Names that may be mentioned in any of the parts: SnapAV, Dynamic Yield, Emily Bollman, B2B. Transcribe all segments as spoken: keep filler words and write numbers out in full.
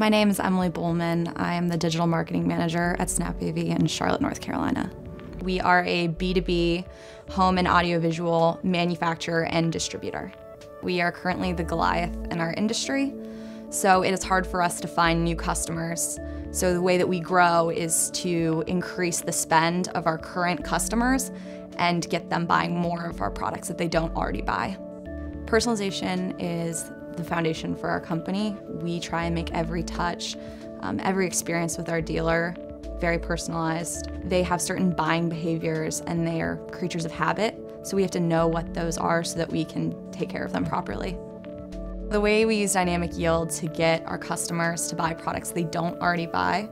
My name is Emily Bollman. I am the digital marketing manager at SnapAV in Charlotte, North Carolina. We are a B two B home and audiovisual manufacturer and distributor. We are currently the Goliath in our industry, so it is hard for us to find new customers. So the way that we grow is to increase the spend of our current customers and get them buying more of our products that they don't already buy. Personalization is the foundation for our company. We try and make every touch, um, every experience with our dealer very personalized. They have certain buying behaviors and they are creatures of habit, so we have to know what those are so that we can take care of them properly. The way we use Dynamic Yield to get our customers to buy products they don't already buy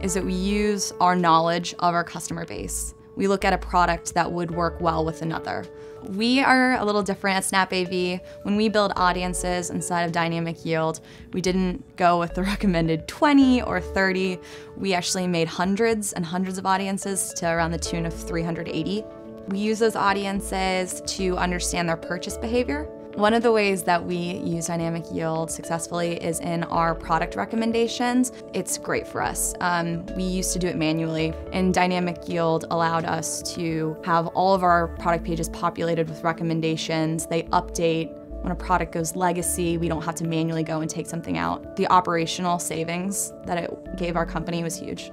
is that we use our knowledge of our customer base. We look at a product that would work well with another. We are a little different at SnapAV. When we build audiences inside of Dynamic Yield, we didn't go with the recommended twenty or thirty. We actually made hundreds and hundreds of audiences to around the tune of three hundred eighty. We use those audiences to understand their purchase behavior. One of the ways that we use Dynamic Yield successfully is in our product recommendations. It's great for us. Um, we used to do it manually, and Dynamic Yield allowed us to have all of our product pages populated with recommendations. They update. When a product goes legacy, we don't have to manually go and take something out. The operational savings that it gave our company was huge.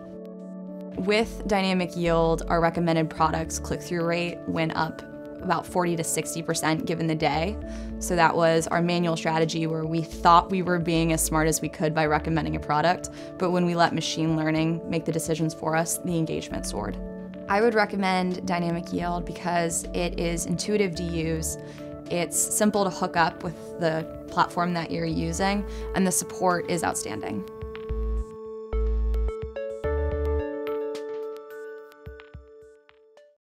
With Dynamic Yield, our recommended products click-through rate went up about forty to sixty percent given the day. So that was our manual strategy where we thought we were being as smart as we could by recommending a product, but when we let machine learning make the decisions for us, the engagement soared. I would recommend Dynamic Yield because it is intuitive to use, it's simple to hook up with the platform that you're using, and the support is outstanding.